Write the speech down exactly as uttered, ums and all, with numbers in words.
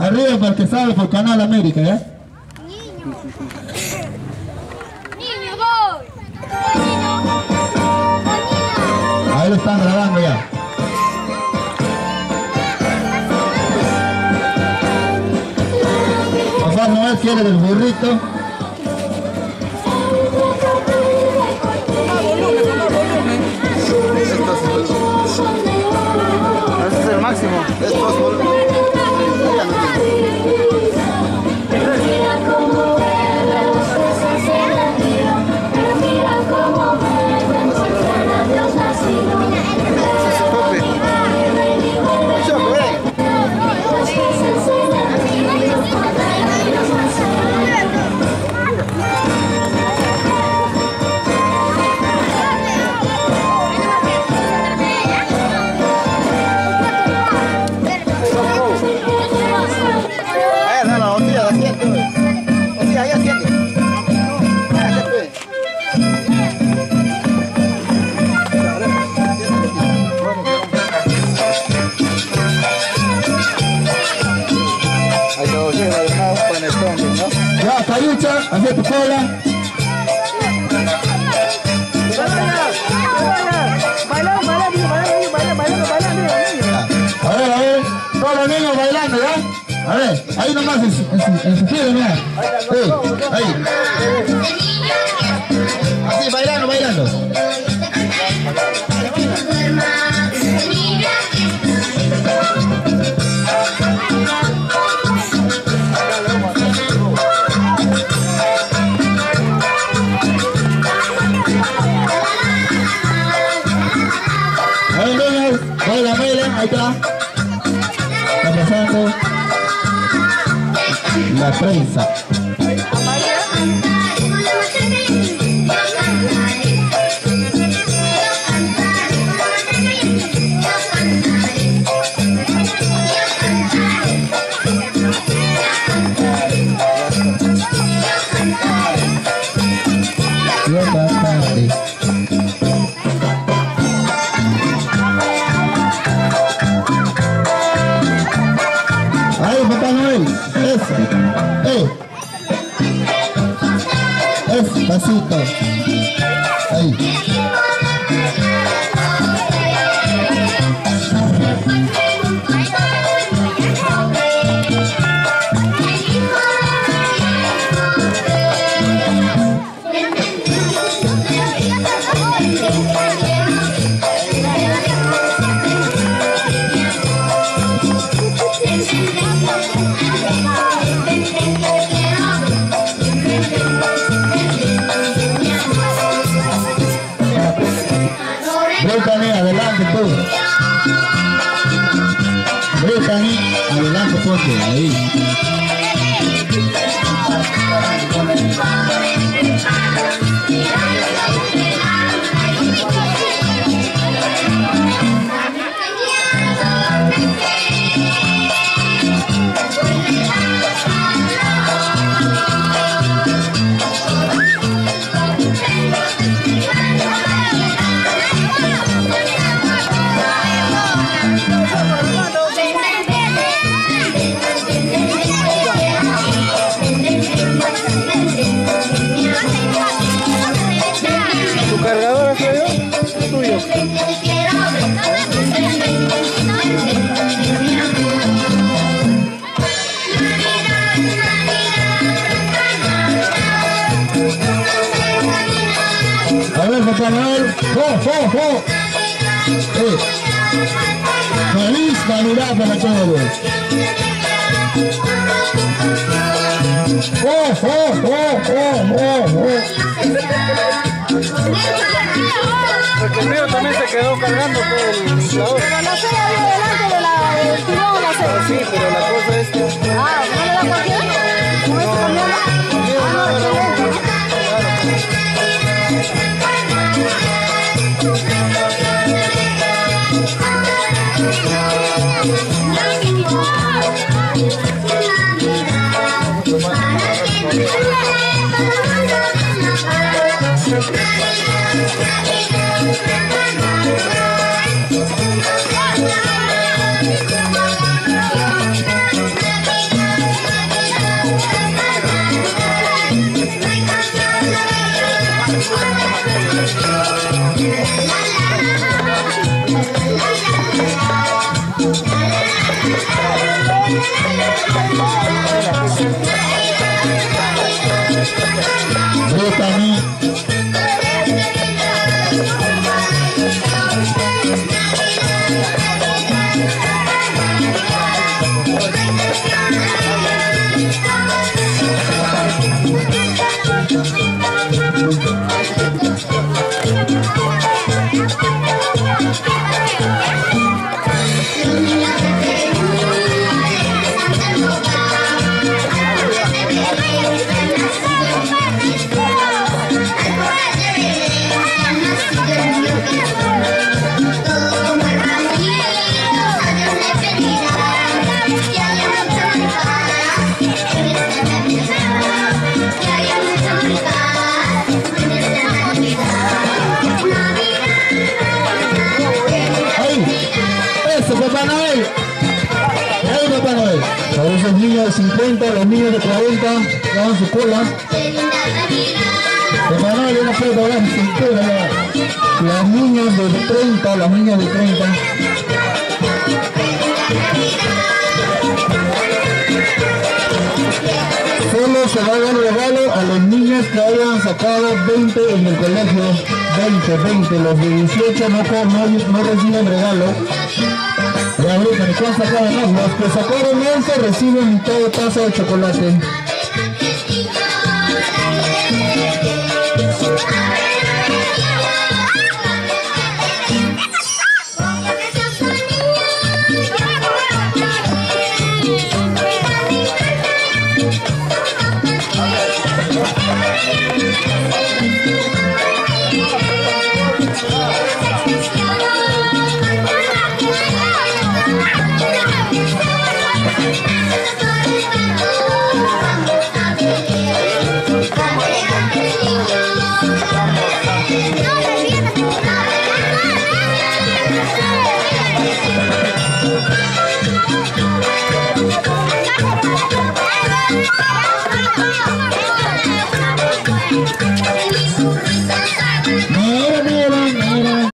Arriba para el que sabe por Canal América, ¿eh? Niño. Niño, voy. Ahí lo están grabando ya. Papá Noel quiere del burrito. Este es el máximo. Ya, Cayucha, hacia tu cola. Baila, baila, baila, baila, baila. A ver, a ver, todos los niños bailando, ¿ya? A ver, ahí nomás en su piel, mira. Ahí, así, bailando, bailando. Baila, baila, ahí está. Está pasando la prensa. Pasito. Ahí. Adelante, fuerte, ahí. ¡Oh! Eh. ¡Feliz Navidad para todos! ¡Oh, oh, oh, oh, oh, oh! Porque el mío también se quedó cargando por el ventilador. Pero no se la vio delante de la vestidora, no sé. Pero sí, pero la cosa es que... Ah, ¿no le da cualquiera? ¿No es con la...? cincuenta, los niños de cuarenta, hagan su cola. De Manuel, una foto de la cintura. Las niñas de treinta, las niñas de treinta. Solo se va a dar regalo a los niños que hayan sacado veinte en el colegio. veinte, veinte, los de dieciocho no, no, no reciben regalo. Ya ahorita me cuesta cada más, los que sacaron once reciben mitad de taza de chocolate.